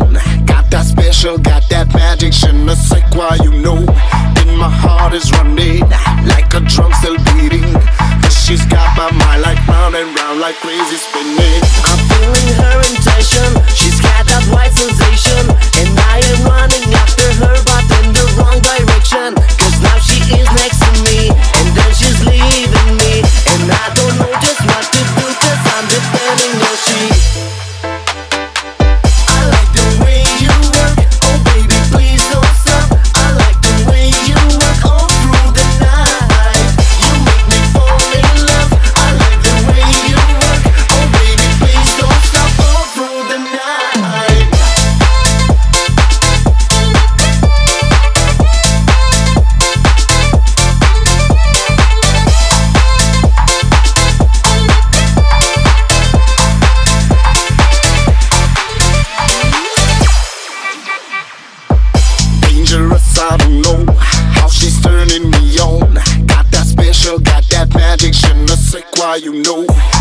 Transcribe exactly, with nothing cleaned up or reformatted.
on. Got that special, got that magic, je ne sais quoi, you know. And my heart is running like a drum still beating, cause she's got my mind like round and round, like crazy spinning. I'm feeling her intention, she's got that white sensation, and I am running after her but in the wrong direction, cause now she is next to me, and then she's leaving me, and I don't know just what to do, cause I'm depending on she. I don't know how she's turning me on. Got that special, got that magic, je ne sais quoi, you know.